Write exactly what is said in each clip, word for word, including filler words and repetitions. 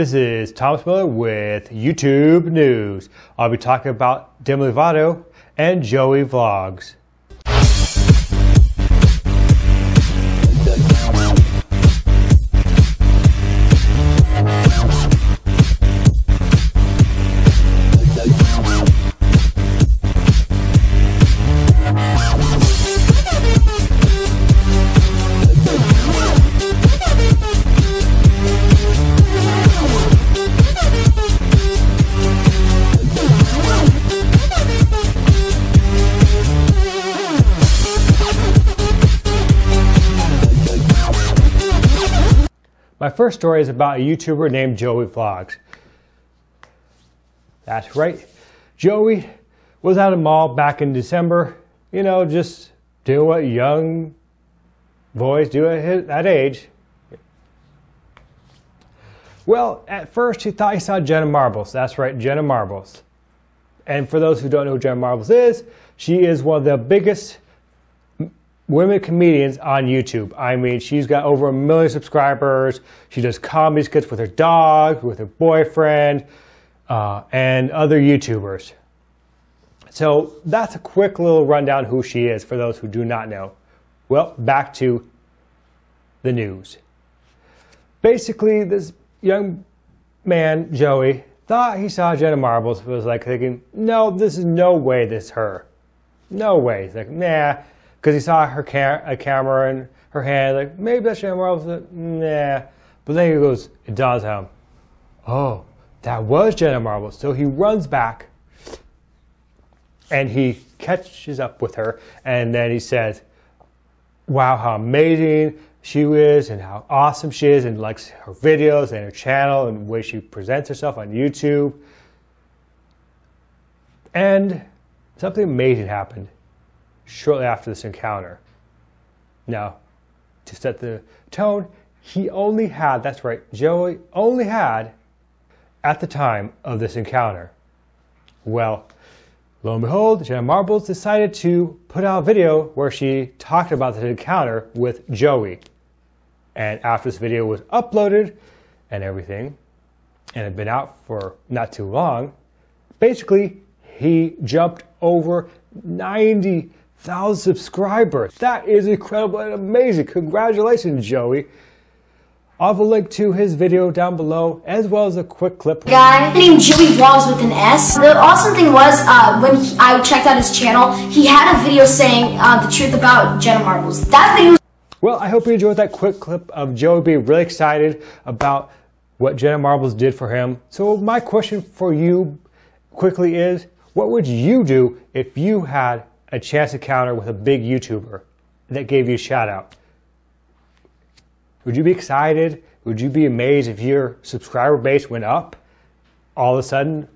This is Thomas Miller with YouTube News. I'll be talking about Demi Lovato and Joey Vlogs. My first story is about a YouTuber named Joey Vlogs. That's right. Joey was at a mall back in December, you know, just doing what young boys do at that age. Well, at first he thought he saw Jenna Marbles. That's right, Jenna Marbles. And for those who don't know who Jenna Marbles is, she is one of the biggest women comedians on YouTube. I mean, she's got over a million subscribers. She does comedy skits with her dog, with her boyfriend, uh, and other YouTubers. So that's a quick little rundown who she is for those who do not know. Well, back to the news. Basically, this young man, Joey, thought he saw Jenna Marbles, was like thinking, no, this is no way this is her. No way. He's like, nah. Because he saw her ca a camera in her hand, like, maybe that's Jenna Marbles. Nah. But then he goes, it does him. Oh, that was Jenna Marbles. So he runs back and he catches up with her. And then he says, wow, how amazing she is and how awesome she is, and likes her videos and her channel and the way she presents herself on YouTube. And something amazing happened shortly after this encounter. Now, to set the tone, he only had, that's right, Joey only had, at the time of this encounter. Well, lo and behold, Jenna Marbles decided to put out a video where she talked about this encounter with Joey. And after this video was uploaded and everything, and had been out for not too long, basically, he jumped over ninety thousand subscribers. That is incredible and amazing. Congratulations, Joey. I'll have a link to his video down below, as well as a quick clip. Guy named Joey Vlogs with an S. The awesome thing was, uh, when he, I checked out his channel, he had a video saying uh, the truth about Jenna Marbles. That video. Well, I hope you enjoyed that quick clip of Joey being really excited about what Jenna Marbles did for him. So my question for you quickly is, what would you do if you had a chance encounter with a big YouTuber that gave you a shout out? Would you be excited? Would you be amazed if your subscriber base went up all of a sudden?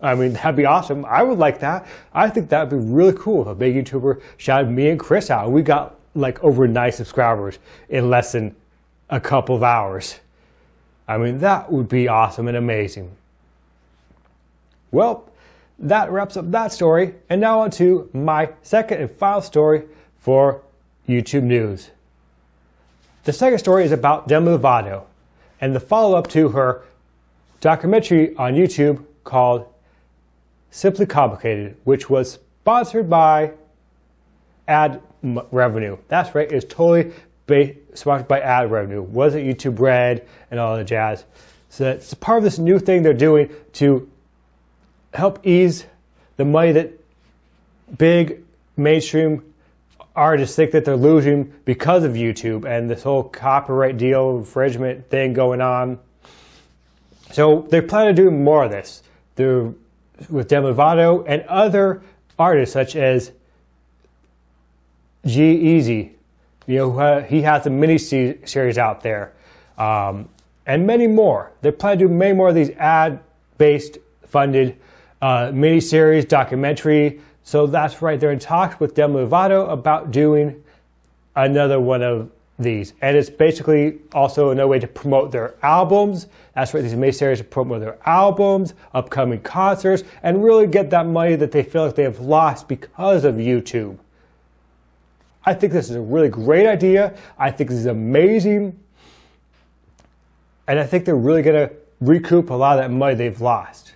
I mean, that'd be awesome. I would like that. I think that'd be really cool if a big YouTuber shouted me and Chris out. We got like over nine subscribers in less than a couple of hours. I mean, that would be awesome and amazing. Well, that wraps up that story, and now on to my second and final story for YouTube News. The second story is about Demi Lovato and the follow-up to her documentary on YouTube called Simply Complicated, which was sponsored by ad revenue. That's right, it's totally sponsored by ad revenue. Wasn't YouTube Red and all the jazz. So it's part of this new thing they're doing to help ease the money that big mainstream artists think that they're losing because of YouTube and this whole copyright deal infringement thing going on. So they plan to do more of this through, with Demi Lovato and other artists such as G-Eazy. You know, he has a mini series out there, um, and many more. They plan to do many more of these ad-based funded Uh, miniseries, documentary. So that's right, they're in talks with Demi Lovato about doing another one of these. And it's basically also another way to promote their albums. That's right, these miniseries to promote their albums, upcoming concerts, and really get that money that they feel like they have lost because of YouTube. I think this is a really great idea. I think this is amazing. And I think they're really going to recoup a lot of that money they've lost.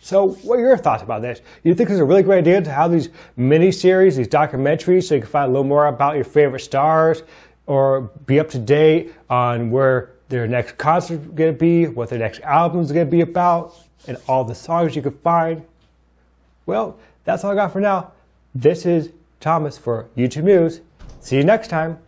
So what are your thoughts about this? You think this is a really great idea to have these mini-series, these documentaries, so you can find a little more about your favorite stars or be up to date on where their next concert is going to be, what their next album is going to be about, and all the songs you can find? Well, that's all I got for now. This is Thomas for YouTube News. See you next time.